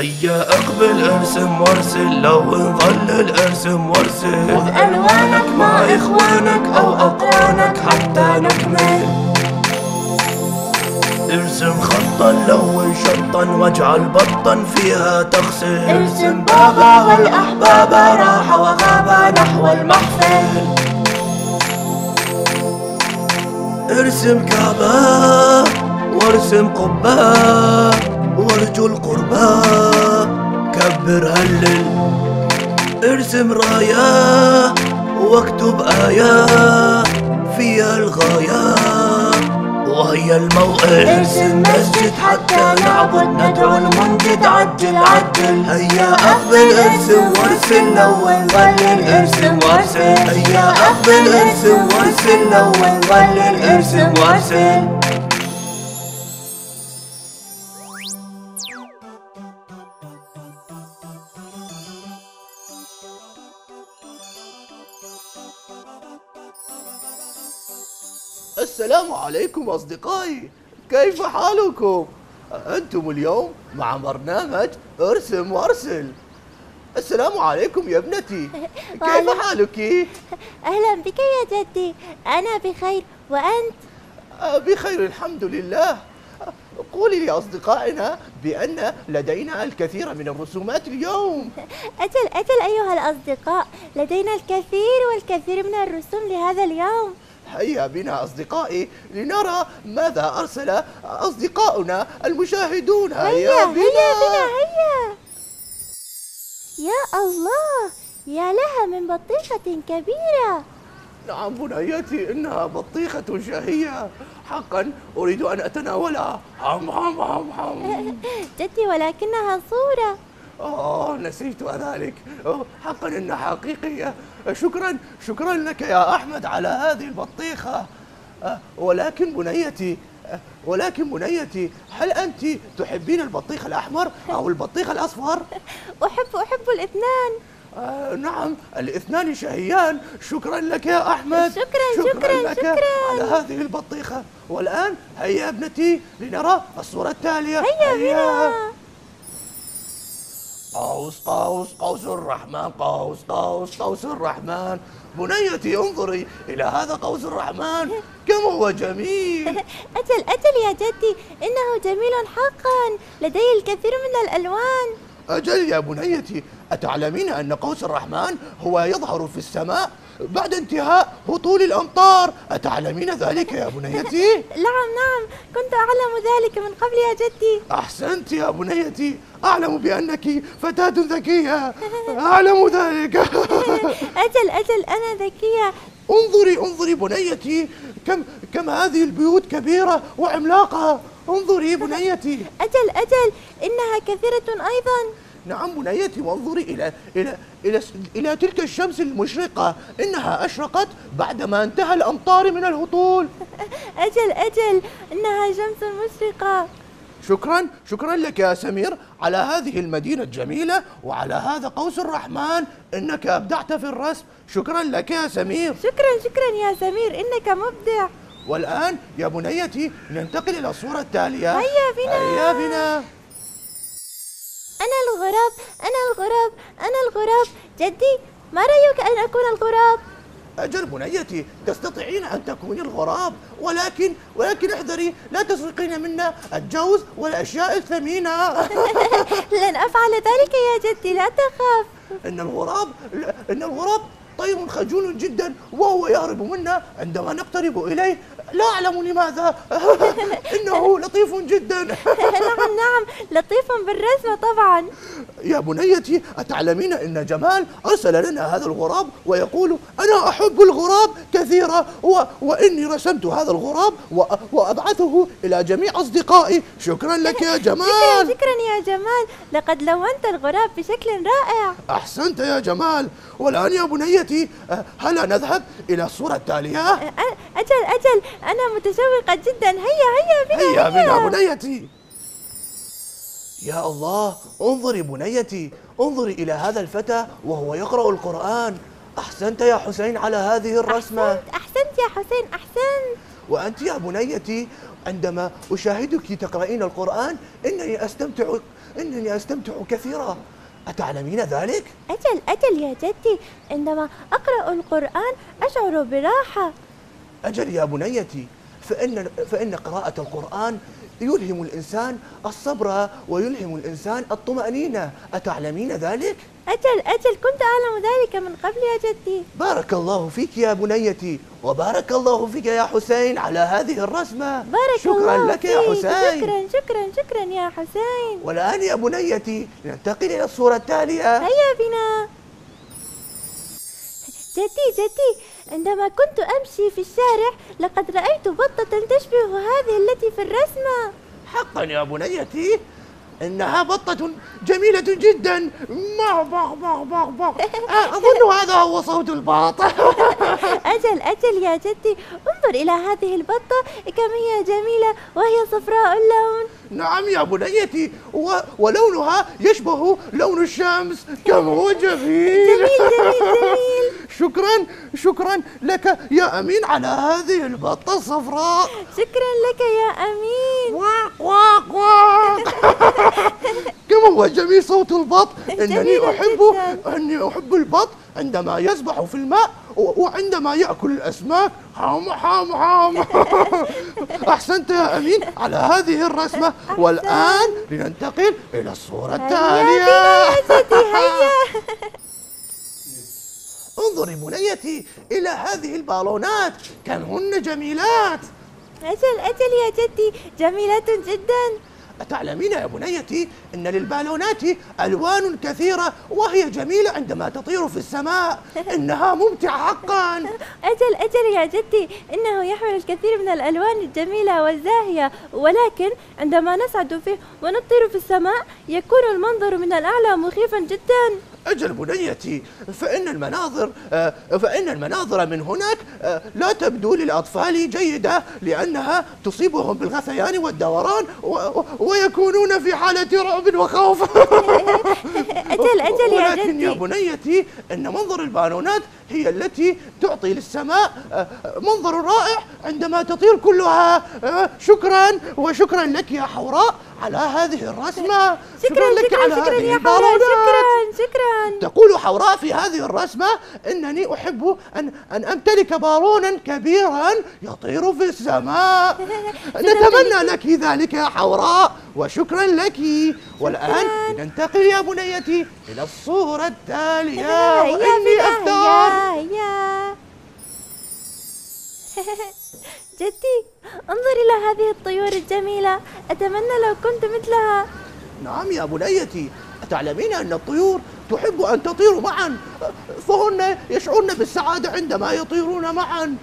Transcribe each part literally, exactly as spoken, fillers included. هيا اقبل ارسم وارسل، لو نظلل ارسم وارسل، خذ الوانك مع اخوانك او اقرانك حتى نكمل. ارسم خطا لون شطا واجعل بطا فيها تغسل، ارسم بابا والاحباب راح وغابا نحو المحفل. ارسم كعبة وارسم قبة وارجو القربة كبر هلل. ارسم راية واكتب آية فيها الغاية وهي الموئل. ارسم مسجد حتى نعبد ندعو المنجد عجل عجل. هيا اقبل ارسم وارسل، لون ظلل ارسم وارسل. هيا اقبل ارسم وارسل، لون ظلل ارسم وارسل. السلام عليكم أصدقائي، كيف حالكم؟ أنتم اليوم مع برنامج أرسم وأرسل. السلام عليكم يا ابنتي، كيف حالك؟ أهلا بك يا جدي، أنا بخير وأنت؟ بخير الحمد لله. قولي لأصدقائنا بأن لدينا الكثير من الرسومات اليوم. أجل أجل أيها الأصدقاء، لدينا الكثير والكثير من الرسوم لهذا اليوم. هيا بنا أصدقائي لنرى ماذا أرسل أصدقاؤنا المشاهدون. هيا بنا هيا بنا هيا. يا الله، يا لها من بطيخة كبيرة. نعم بنيتي، إنها بطيخة شهية حقا، أريد أن أتناولها. هم هم هم هم جدي، ولكنها صورة. آه نسيت ذلك، حقا إنها حقيقية. شكرا شكرا لك يا أحمد على هذه البطيخة. ولكن بنيتي ولكن بنيتي هل أنت تحبين البطيخ الأحمر أو البطيخ الأصفر؟ أحب أحب الاثنان. آه نعم، الاثنان شهيان. شكرا لك يا أحمد، شكرا شكرا, شكرا لك شكرا. على هذه البطيخة. والآن هيا ابنتي لنرى الصورة التالية. هيا, هيا. بنا. قوس قوس قوس الرحمن، قوس قوس قوس الرحمن. بنيتي انظري إلى هذا قوس الرحمن، كم هو جميل. أجل أجل يا جدي، إنه جميل حقا، لديه الكثير من الألوان. أجل يا بنيتي، أتعلمين أن قوس الرحمن هو يظهر في السماء بعد انتهاء هطول الأمطار؟ أتعلمين ذلك يا بنيتي؟ نعم نعم، كنت أعلم ذلك من قبل يا جدي. أحسنت يا بنيتي، أعلم بأنك فتاة ذكية، أعلم ذلك. أجل أجل، أنا ذكية. انظري انظري بنيتي، كم كم هذه البيوت كبيرة وعملاقة. انظري بنيتي. أجل أجل، إنها كثيرة أيضا. نعم بنيتي، وانظري إلى إلى إلى إلى تلك الشمس المشرقة، إنها أشرقت بعدما انتهى الأمطار من الهطول. أجل أجل، إنها شمس مشرقة. شكرا شكرا لك يا سمير على هذه المدينة الجميلة وعلى هذا قوس الرحمن، إنك أبدعت في الرسم. شكرا لك يا سمير. شكرا شكرا يا سمير، إنك مبدع. والآن يا بنيتي ننتقل إلى الصورة التالية. هيا بنا هيا بنا. أنا الغراب أنا الغراب أنا الغراب. جدي، ما رأيك أن أكون الغراب؟ أجل بنيتي، تستطيعين أن تكوني الغراب، ولكن ولكن احذري لا تسرقين منا الجوز والأشياء الثمينة. لن أفعل ذلك يا جدي، لا تخاف. إن الغراب إن الغراب طير خجول جدا، وهو يهرب منا عندما نقترب إليه، لا أعلم لماذا. إنه لطيف جدا. نعم نعم، لطيف بالرسمة طبعا. يا بنيتي، أتعلمين أن جمال أرسل لنا هذا الغراب ويقول أنا أحب الغراب كثيرا، و... وإني رسمت هذا الغراب و... وأبعثه إلى جميع أصدقائي. شكرا لك يا جمال. شكرا شكرا يا جمال، لقد لونت الغراب بشكل رائع. أحسنت يا جمال. والآن يا بنيتي، هلا نذهب إلى الصورة التالية. أجل أجل، أنا متشوقة جدا. هيا هيا بنا هيا, هيا بنا بنيتي. يا الله، انظري بنيتي، انظري إلى هذا الفتى وهو يقرأ القرآن. أحسنت يا حسين على هذه الرسمة. أحسنت, أحسنت يا حسين أحسنت. وأنت يا بنيتي عندما أشاهدك تقرأين القرآن إنني أستمتع إنني أستمتع كثيرا، أتعلمين ذلك؟ أجل أجل يا جدي، عندما أقرأ القرآن أشعر براحة. أجل يا بنيتي، فإن فإن قراءة القرآن يلهم الإنسان الصبر ويلهم الإنسان الطمأنينة، أتعلمين ذلك؟ أجل أجل كنت أعلم ذلك من قبل يا جدي. بارك الله فيك يا بنيتي، وبارك الله فيك يا حسين على هذه الرسمة. بارك شكرا الله لك فيك. يا حسين شكرا شكرا شكرا يا حسين. والآن يا بنيتي ننتقل إلى الصورة التالية. هيا بنا. جدي جدي، عندما كنت أمشي في الشارع لقد رأيت بطة تشبه هذه التي في الرسمة. حقا يا بنيتي، إنها بطة جميلة جدا. مع مع مع مع مع. أظن هذا هو صوت البط. أجل أجل يا جدي، انظر إلى هذه البطة كم هي جميلة وهي صفراء اللون. نعم يا بنيتي، و... ولونها يشبه لون الشمس. كم هو جميل. جميل جميل جميل. شكرا شكرا لك يا أمين على هذه البطة الصفراء. شكرا لك يا أمين. واق واق واق. كم هو جميل صوت البط. إنني أحبه، إني أحب البط عندما يسبح في الماء وعندما يأكل الأسماك. حام حام حام. أحسنت يا أمين على هذه الرسمة. والآن لننتقل إلى الصورة التالية. انظري بنيتي إلى هذه البالونات، كم هن جميلات. أجل أجل يا جدي، جميلات جدا. أتعلمين يا بنيتي أن للبالونات ألوان كثيرة وهي جميلة عندما تطير في السماء، إنها ممتعة حقا. أجل أجل يا جدي، إنه يحمل الكثير من الألوان الجميلة والزاهية، ولكن عندما نصعد فيه ونطير في السماء يكون المنظر من الأعلى مخيفا جدا. أجل بنيتي، فإن المناظر فإن المناظر من هناك لا تبدو للأطفال جيدة لأنها تصيبهم بالغثيان والدوران ويكونون في حالة رعب وخوف. أجل أجل يا جدي، ولكن يا بنيتي أن منظر البالونات هي التي تعطي للسماء منظر رائع عندما تطير كلها. شكرا وشكرا لك يا حوراء على هذه الرسمة. شكرا, شكرا لك شكرا على شكرا هذه البالونات. شكرا شكرا. تقول حوراء في هذه الرسمة إنني أحب أن أن أمتلك بالونا كبيرا يطير في السماء. نتمنى لك ذلك يا حوراء وشكرا لك. والآن ننتقل يا بنيتي إلى الصورة التالية. وإني أختار. جدي انظر إلى هذه الطيور الجميلة، أتمنى لو كنت مثلها. نعم يا بنيتي، أتعلمين أن الطيور تحب أن تطير معا فهن يشعرن بالسعادة عندما يطيرون معا.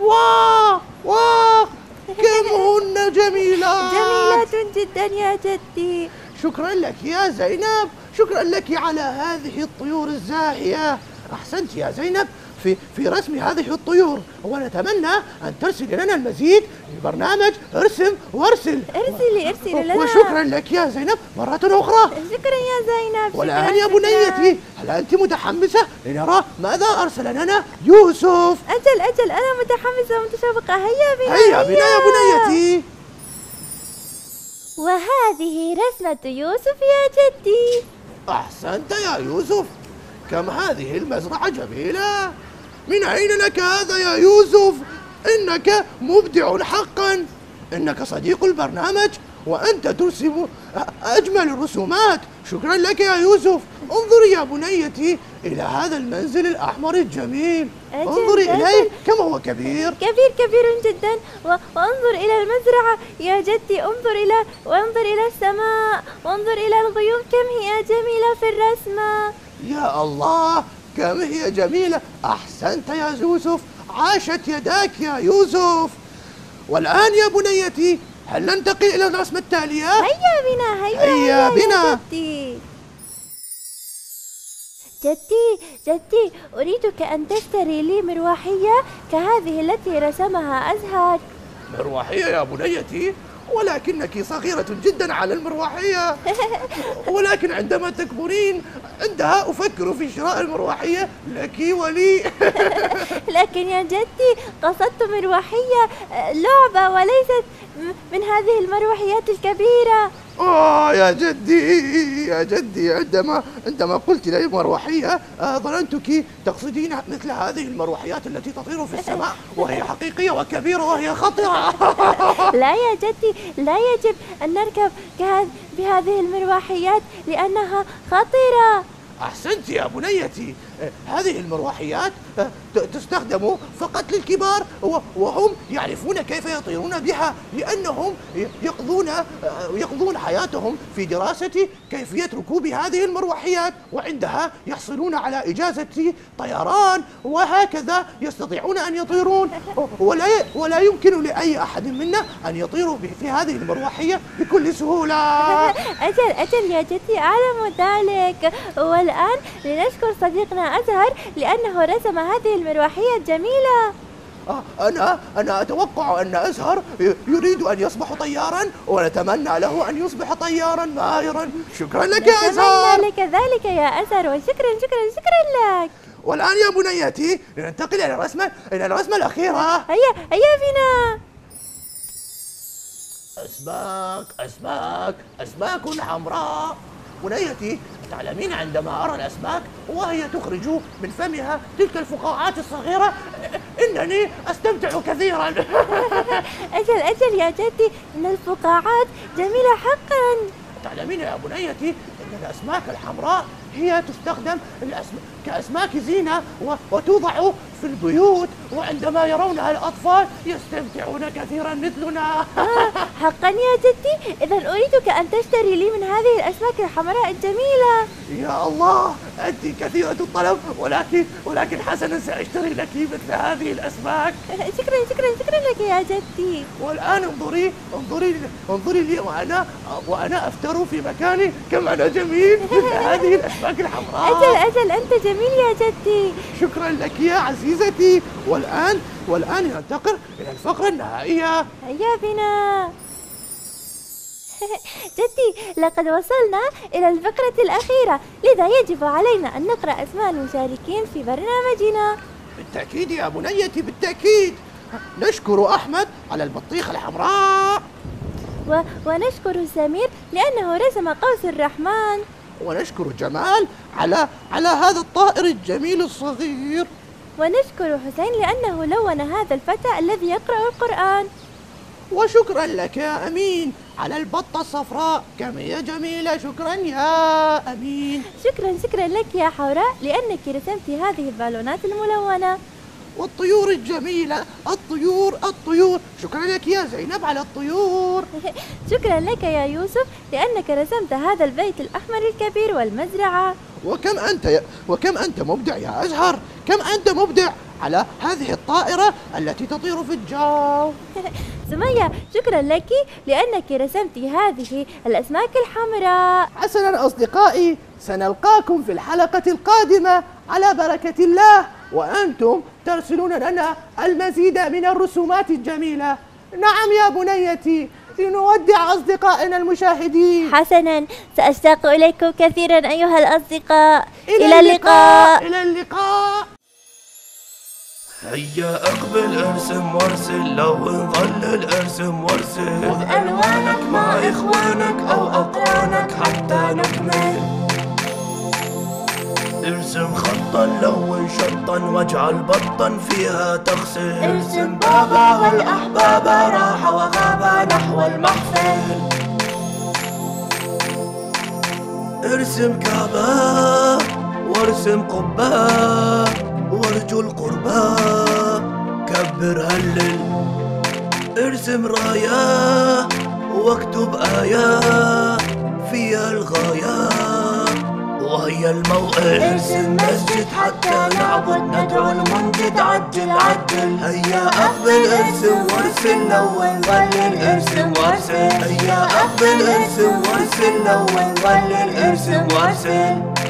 واو واو، كم هن جميلات. جميلات جدا يا جدي. شكرا لك يا زينب، شكرا لك على هذه الطيور الزاهية. أحسنت يا زينب في في رسم هذه الطيور، ونتمنى أن ترسل لنا المزيد في برنامج ارسم وأرسل. ارسلي ارسلي لنا. وشكرا لك يا زينب مرة أخرى. شكرا يا زينب. والآن يا بنيتي هل أنت متحمسة لنرى ماذا أرسل لنا يوسف؟ أجل أجل أنا متحمسة ومتشوقة. هيا بنا هيا بنا يا بنيتي. وهذه رسمة يوسف يا جدي. أحسنت يا يوسف، كم هذه المزرعة جميلة. من أين لك هذا يا يوسف؟ إنك مبدع حقا، إنك صديق البرنامج وأنت ترسم أجمل الرسومات. شكرا لك يا يوسف. انظري يا بنيتي إلى هذا المنزل الأحمر الجميل. أجل انظري أجل. إليه كم هو كبير. كبير كبير جدا. وانظر إلى المزرعة يا جدي، انظر إلى وانظر إلى السماء وانظر إلى الغيوم، كم هي جميلة في الرسمة. يا الله كم هي جميلة. أحسنت يا يوسف، عاشت يداك يا يوسف. والآن يا بنيتي هل ننتقل إلى الرسمة التالية؟ هيا بنا هيا, هيا, هيا بنا. جدي جدي جدي، أريدك أن تشتري لي مروحية كهذه التي رسمها أزهر. مروحية يا بنيتي؟ ولكنك صغيرة جدا على المروحية، ولكن عندما تكبرين عندها أفكر في شراء المروحية لك ولي. لكن يا جدي قصدت مروحية لعبة وليست من هذه المروحيات الكبيرة. آه يا جدي يا جدي، عندما عندما قلت لي مروحية ظننتك تقصدين مثل هذه المروحيات التي تطير في السماء وهي حقيقية وكبيرة وهي خطرة. لا يا جدي، لا يجب أن نركب بهذه المروحيات لأنها خطرة. أحسنت يا بنيتي، هذه المروحيات تستخدم فقط للكبار وهم يعرفون كيف يطيرون بها، لأنهم يقضون يقضون حياتهم في دراسة كيفية ركوب هذه المروحيات، وعندها يحصلون على إجازة طيران وهكذا يستطيعون أن يطيرون. ولا ولا يمكن لأي أحد منا أن يطير في هذه المروحية بكل سهولة. أجل أجل يا جدي، أعلم ذلك. والآن لنشكر صديقنا أزهر لأنه رسم هذه المروحية الجميلة. أنا أنا أتوقع أن أزهر يريد أن يصبح طياراً، ونتمنى له أن يصبح طياراً ماهراً. شكراً لك يا أزهر. نتمنى لك ذلك يا أزهر، وشكراً شكراً شكراً لك. والآن يا بنيتي لننتقل إلى الرسمة إلى الرسمة الأخيرة. هيا هيا بنا. أسماك أسماك أسماك حمراء. بنيتي تعلمين عندما أرى الأسماك وهي تخرج من فمها تلك الفقاعات الصغيرة إنني أستمتع كثيرا. أجل أجل يا جدي، إن الفقاعات جميلة حقا. تعلمين يا بنيتي إن الأسماك الحمراء هي تستخدم كأسماك زينة وتوضع في البيوت، وعندما يرونها الأطفال يستمتعون كثيرا مثلنا. آه حقا يا جدي، إذا أريدك أن تشتري لي من هذه الأسماك الحمراء الجميلة. يا الله، أنت كثيرة الطلب، ولكن ولكن حسنا سأشتري لك مثل هذه الأسماك. شكرا شكرا شكرا لك يا جدي. والآن انظري انظري انظري لي وأنا وأنا أفتر في مكاني، كم أنا جميل مثل هذه الأسماك الحمراء. أجل أجل، أنت جميل يا جدي. شكرا لك يا عزيزتي. والآن والآن ننتقل إلى الفقرة النهائية. هيا بنا. جدي، لقد وصلنا إلى الفقرة الأخيرة، لذا يجب علينا أن نقرأ أسماء المشاركين في برنامجنا. بالتأكيد يا بنيتي، بالتأكيد. نشكر أحمد على البطيخة الحمراء، و... ونشكر سمير لأنه رسم قوس الرحمن، ونشكر جمال على على هذا الطائر الجميل الصغير، ونشكر حسين لأنه لون هذا الفتى الذي يقرأ القرآن، وشكرا لك يا أمين على البطة الصفراء، كم هي جميلة. شكرا يا أمين. شكرا شكرا لك يا حوراء لأنك رسمت هذه البالونات الملونة والطيور الجميلة. الطيور الطيور شكرا لك يا زينب على الطيور. شكرا لك يا يوسف لأنك رسمت هذا البيت الأحمر الكبير والمزرعة. وكم أنت يا... وكم أنت مبدع يا أزهر، كم أنت مبدع على هذه الطائرة التي تطير في الجو. سمية، شكرا لك لأنك رسمت هذه الأسماك الحمراء. حسنا أصدقائي، سنلقاكم في الحلقة القادمة على بركة الله، وأنتم ترسلون لنا المزيد من الرسومات الجميلة. نعم يا بنيتي، لنودع أصدقائنا المشاهدين. حسنا، سأشتاق إليكم كثيرا أيها الأصدقاء. إلى, إلى اللقاء. إلى اللقاء. هيا أقبل، أرسم وأرسل، لو نظلل أرسم وأرسل، خذ ألوانك مع إخوانك أو أقرانك حتى نكمل. ارسم خطا، لون شطا، واجعل بطا فيها تغسل. ارسم بابا والأحباب راح وغاب نحو المحفل. ارسم كعبة وارسم قبة وارجو القربة، كبر هلل. ارسم راية واكتب آية فيها الغاية وهي الموئل. ارسم مسجد حتى نعبد، ندعو المنجد، عجل عجل. هيا أقبل، ارسم وارسل، لون ظلل ارسم وارسل. هيا أقبل، ارسم وارسل، لون ظلل ارسم وارسل.